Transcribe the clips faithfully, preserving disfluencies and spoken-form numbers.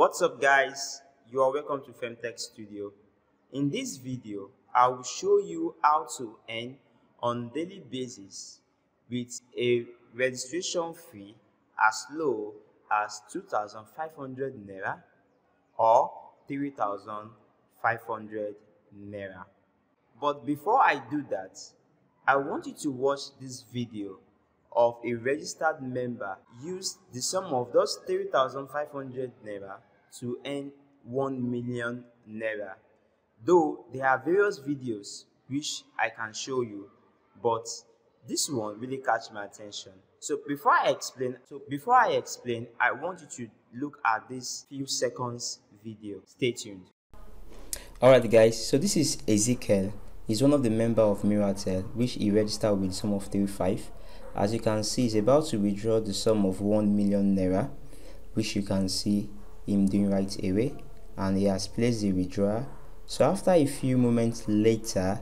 What's up, guys? You are welcome to Femtech Studio. In this video, I will show you how to earn on daily basis with a registration fee as low as two thousand five hundred naira or three thousand five hundred naira. But before I do that, I want you to watch this video of a registered member use the sum of those three thousand five hundred naira to earn one million naira. Though there are various videos which I can show you, but this one really catch my attention. So before I explain, so before I explain, I want you to look at this few seconds video. Stay tuned. Alright guys, so this is Ezekiel. He's one of the member of Miratel, which he registered with sum of thirty-five. As you can see, he's about to withdraw the sum of one million naira, which you can see him doing right away, and he has placed the withdrawal. So after a few moments later,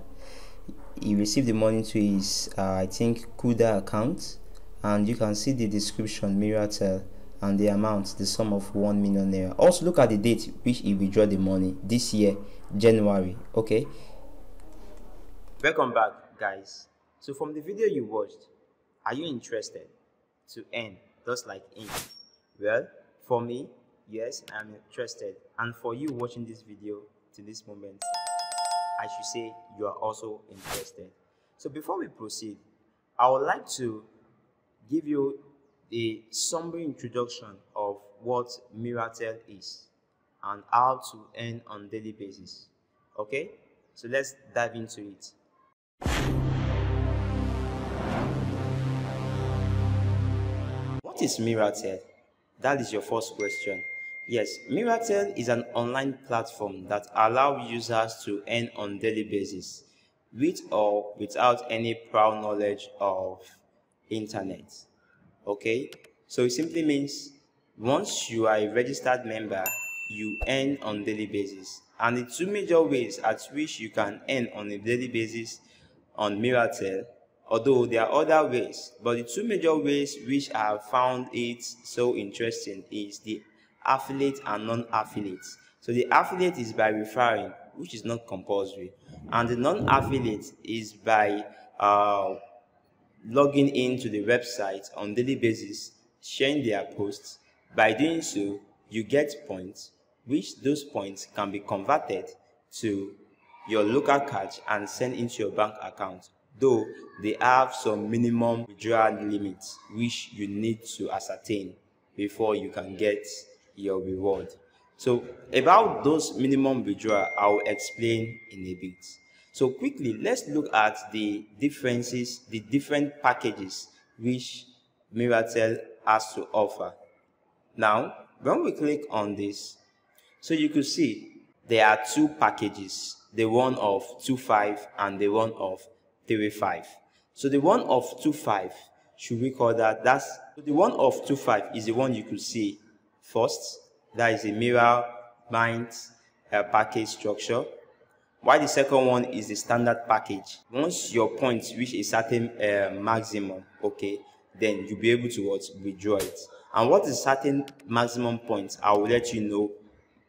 he received the money to his uh, I think Kuda account, and you can see the description Miratel and the amount, the sum of one million naira. Also look at the date which he withdrew the money, this year, January. Okay. Welcome back, guys. So from the video you watched, are you interested to earn just like him? Well, for me, yes, I'm interested. And for you watching this video to this moment, I should say you are also interested. So before we proceed, I would like to give you a summary introduction of what Miratel is and how to earn on daily basis. Okay? So let's dive into it. What is Miratel? That is your first question. Yes, Miratel is an online platform that allows users to earn on daily basis with or without any prior knowledge of internet. Okay, so it simply means once you are a registered member, you earn on daily basis. And the two major ways at which you can earn on a daily basis on Miratel, although there are other ways, but the two major ways which I have found it so interesting is the affiliate and non-affiliate. So the affiliate is by referring, which is not compulsory, and the non-affiliate is by uh, logging into the website on daily basis, sharing their posts. By doing so, you get points, which those points can be converted to your local cash and sent into your bank account, though they have some minimum withdrawal limits which you need to ascertain before you can get your reward. So about those minimum withdrawal, I will explain in a bit. So quickly, let's look at the differences, the different packages which Miratel has to offer. Now, when we click on this, so you could see there are two packages, the one of two five and the one of three five. So the one of two five, should we call that? That's the one of two five is the one you could see first. That is a mirror bind uh, package structure. While the second one is the standard package. Once your points reach a certain uh, maximum, okay, then you'll be able to what, withdraw it. And what is certain maximum points, I will let you know.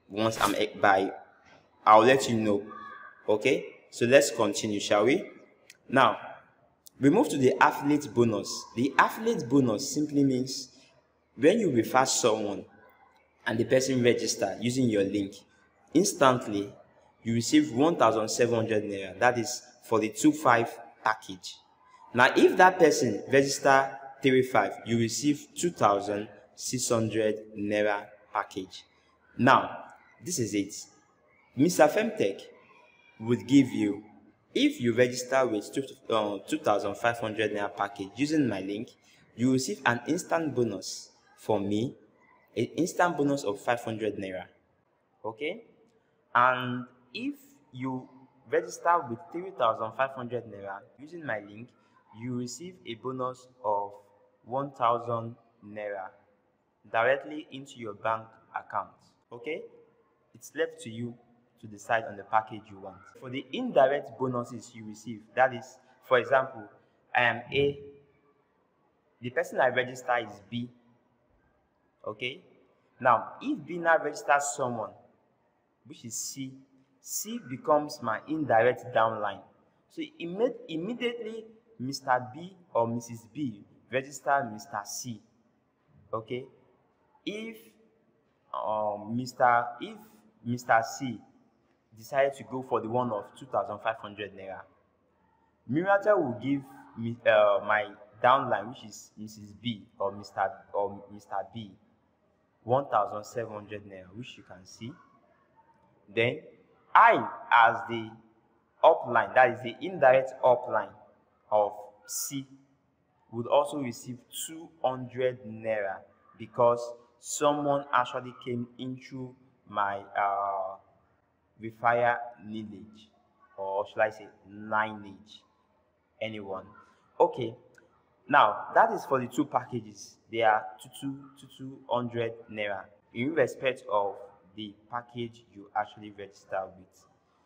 Once I'm by, I'll let you know. Okay, so let's continue, shall we? Now, we move to the affiliate bonus. The affiliate bonus simply means when you refer someone and the person register using your link, instantly you receive one thousand seven hundred naira. That is for the two five package. Now, if that person register three five, you receive two thousand six hundred naira package. Now, this is it. Mister Femtech would give you, if you register with two thousand five hundred naira package using my link, you receive an instant bonus from me, an instant bonus of five hundred naira. Okay? And if you register with three thousand five hundred naira using my link, you receive a bonus of one thousand naira directly into your bank account. Okay? It's left to you to decide on the package you want. For the indirect bonuses you receive, that is, for example, I am A, the person I register is B, okay? Now, if B now registers someone, which is C, C becomes my indirect downline. So imme immediately, Mister B or Missus B register Mister C. Okay, if um, Mister if Mister C decided to go for the one of two thousand five hundred naira, Miratel will give me, uh, my downline, which is Missus B or Mister or Mister B, one thousand seven hundred naira, which you can see. Then I, as the upline, that is the indirect upline of C, would also receive two hundred naira, because someone actually came into my uh, referral lineage, or should I say lineage, anyone. Okay, now that is for the two packages. They are two hundred naira in respect of the package you actually register with.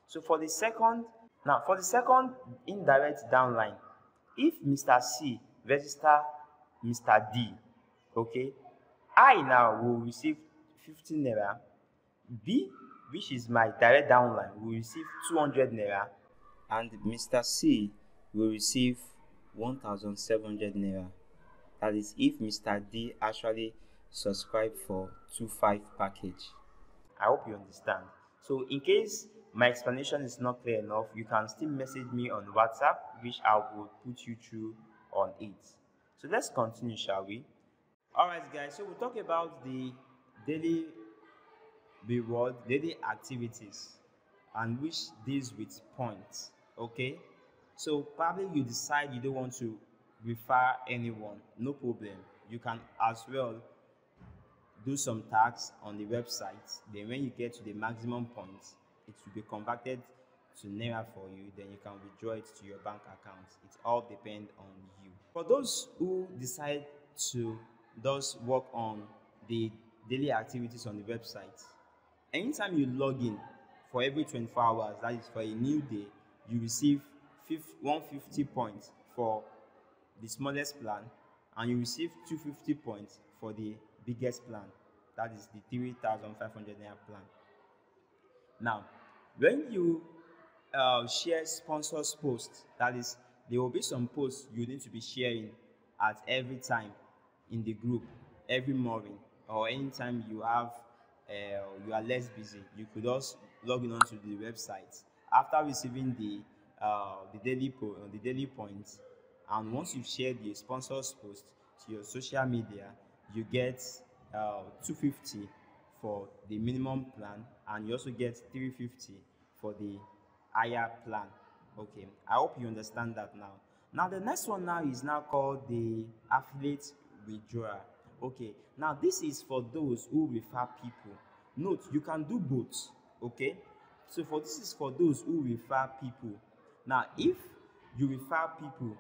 So for the second, now for the second indirect downline, if Mister C register Mister D, okay, I now will receive fifteen naira. B, which is my direct downline, will receive two hundred naira, and Mister C will receive one thousand seven hundred naira. That is if Mister D actually subscribe for two five package. I hope you understand. So in case my explanation is not clear enough, you can still message me on WhatsApp, which I will put you through on it. So let's continue, shall we? All right, guys, so we'll talk about the daily reward, daily activities, and which deals with points. Okay, so probably you decide you don't want to refer anyone, no problem. You can as well do some tasks on the website. Then when you get to the maximum points, it will be converted to naira for you, then you can withdraw it to your bank account. It all depends on you. For those who decide to thus work on the daily activities on the website, anytime you log in, for every twenty-four hours, that is for a new day, you receive one hundred fifty points for the smallest plan, and you receive two hundred fifty points for the biggest plan, that is the three thousand five hundred naira plan. Now, when you Uh, share sponsors posts, that is, there will be some posts you need to be sharing at every time in the group, every morning, or anytime you have uh, you are less busy. You could also log in onto the website after receiving the uh, the daily po the daily points, and once you've shared the sponsors post to your social media, you get uh, two hundred fifty for the minimum plan, and you also get three hundred fifty for the higher plan. Okay, I hope you understand that now. Now the next one now is now called the affiliate withdrawal. Okay, now this is for those who refer people. Note, you can do both. Okay, so for this is for those who refer people. Now if you refer people,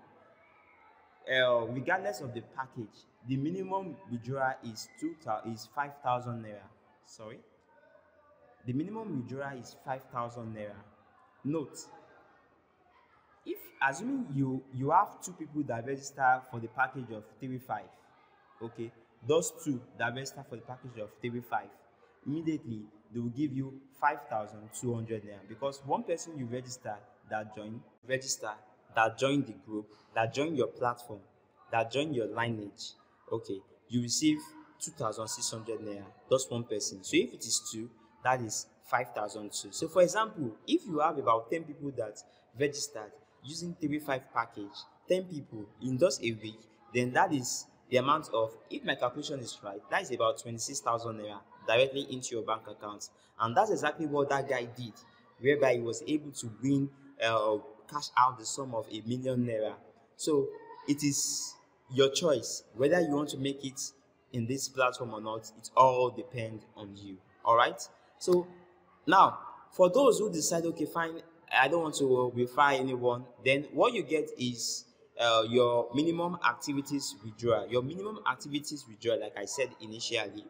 uh, regardless of the package, the minimum withdrawal is two is five thousand naira. Sorry, the minimum withdrawal is five thousand naira. Note, if assuming you you have two people that register for the package of three five, okay, those two that register for the package of three five, immediately they will give you five thousand two hundred naira, because one person you register that joined register that joined the group, that joined your platform, that joined your lineage, okay, you receive two thousand six hundred naira, that's one person. So if it is two, that is five thousand two. So for example, if you have about ten people that registered using three five package, ten people in just a week, then that is the amount of, if my calculation is right, that is about twenty-six thousand naira directly into your bank account. And that's exactly what that guy did, whereby he was able to win uh, cash out the sum of a million naira. So it is your choice whether you want to make it in this platform or not. It all depends on you. All right, so now, for those who decide, okay, fine, I don't want to refer anyone, then what you get is uh, your minimum activities withdrawal. Your minimum activities withdrawal, like I said initially,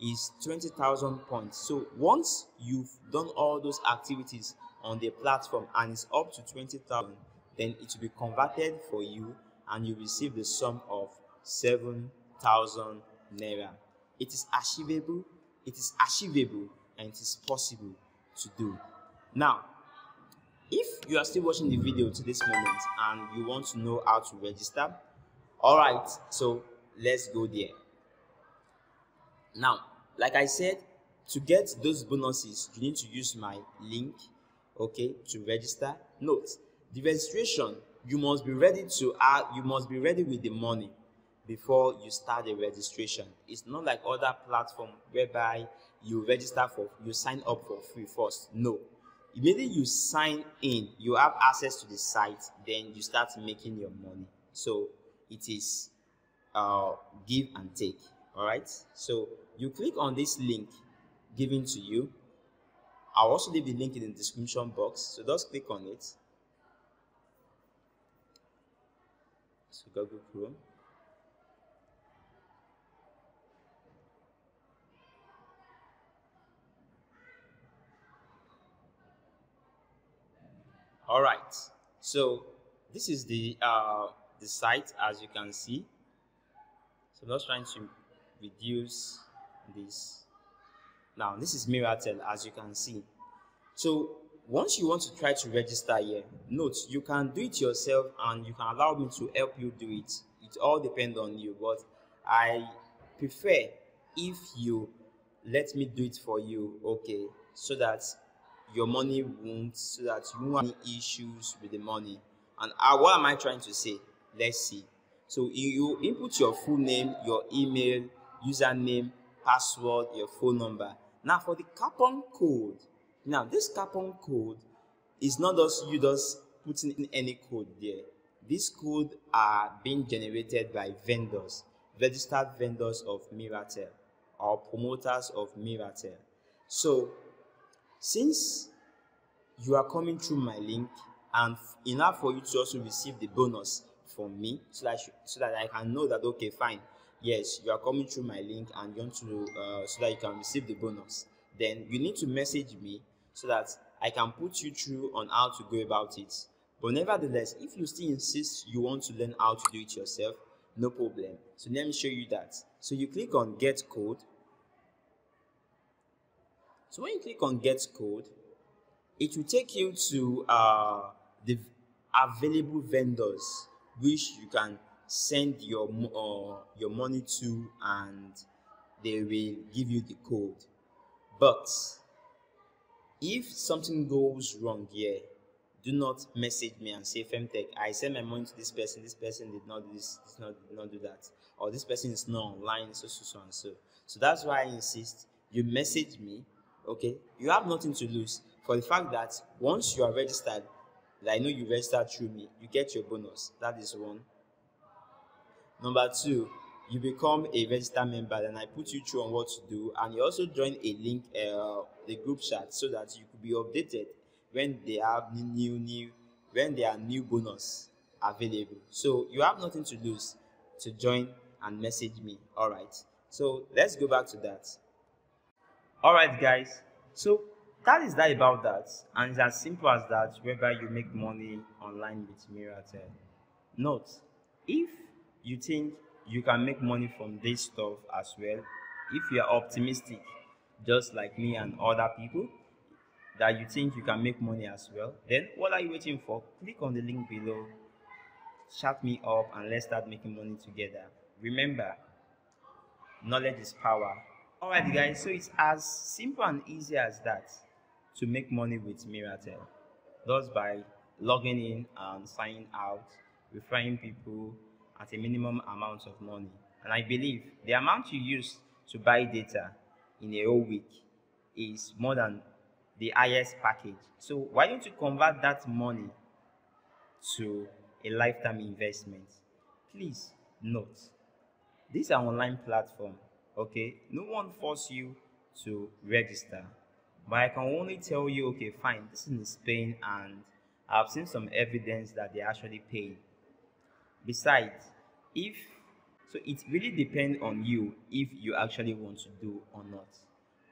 is twenty thousand points. So once you've done all those activities on the platform and it's up to twenty thousand, then it will be converted for you and you receive the sum of seven thousand naira. It is achievable. it is achievable and it is possible to do. Now, if you are still watching the video to this moment and you want to know how to register, all right, so let's go there. Now, like I said, to get those bonuses, you need to use my link, okay, to register. Note, the registration, you must be ready to uh, you must be ready with the money before you start the registration. It's not like other platform whereby you register for, you sign up for free first. No, immediately you sign in, you have access to the site, then you start making your money. So it is uh, give and take. All right. So you click on this link given to you. I'll also leave the link in the description box. So just click on it. So Google Chrome. All right. So this is the uh, the site, as you can see. So I'm just trying to reduce this. Now, this is Miratel, as you can see. So once you want to try to register here, note, you can do it yourself and you can allow me to help you do it. It all depends on you, but I prefer if you let me do it for you, okay, so that your money won't, so that you won't have any issues with the money. And uh, what am I trying to say? Let's see. So you input your full name, your email, username, password, your phone number. Now for the coupon code, now this coupon code is not just you just putting in any code there. These codes are being generated by vendors, registered vendors of Miratel or promoters of Miratel. So since you are coming through my link, and enough for you to also receive the bonus from me, so that, so that I can know that, okay, fine, yes, you are coming through my link and you want to, uh, so that you can receive the bonus, then you need to message me so that I can put you through on how to go about it. But nevertheless, if you still insist you want to learn how to do it yourself, no problem. So let me show you that. So you click on Get Code. So when you click on Get Code, it will take you to uh, the available vendors which you can send your uh, your money to, and they will give you the code. But if something goes wrong here, do not message me and say, Femtech, I sent my money to this person, this person did not do this, did not, did not do that, or this person is not online, so so so and so. So that's why I insist you message me, okay? You have nothing to lose, for the fact that once you are registered, I know you registered through me, you get your bonus. That is one. Number two, you become a registered member, then I put you through on what to do, and you also join a link, uh, the group chat, so that you could be updated when they have new, new, when there are new bonus available. So you have nothing to lose to join and message me. All right. So let's go back to that. All right, guys. So that is that about that, and it's as simple as that, whereby you make money online with Miratel. Note, if you think you can make money from this stuff as well, if you are optimistic, just like me and other people, that you think you can make money as well, then what are you waiting for? Click on the link below, chat me up, and let's start making money together. Remember, knowledge is power. All right, guys, so it's as simple and easy as that to make money with Miratel, just by logging in and signing out, referring people at a minimum amount of money. And I believe the amount you use to buy data in a whole week is more than the highest package. So why don't you convert that money to a lifetime investment? Please note, this is an online platform, okay? No one forces you to register. But I can only tell you, okay, fine, this is paying, and I've seen some evidence that they actually pay. Besides, if so, it really depends on you if you actually want to do or not.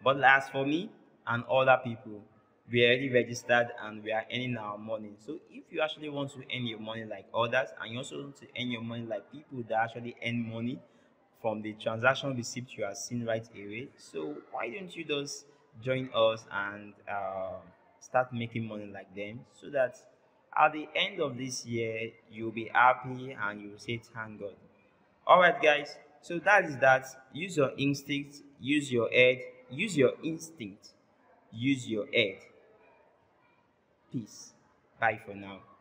But as for me and other people, we are already registered and we are earning our money. So if you actually want to earn your money like others, and you also want to earn your money like people that actually earn money from the transaction receipt you are seeing right away. So why don't you just join us and uh, start making money like them, so that at the end of this year you'll be happy and you'll say thank God. All right, guys, so that is that. Use your instinct, use your head, use your instinct, use your head. Peace. Bye for now.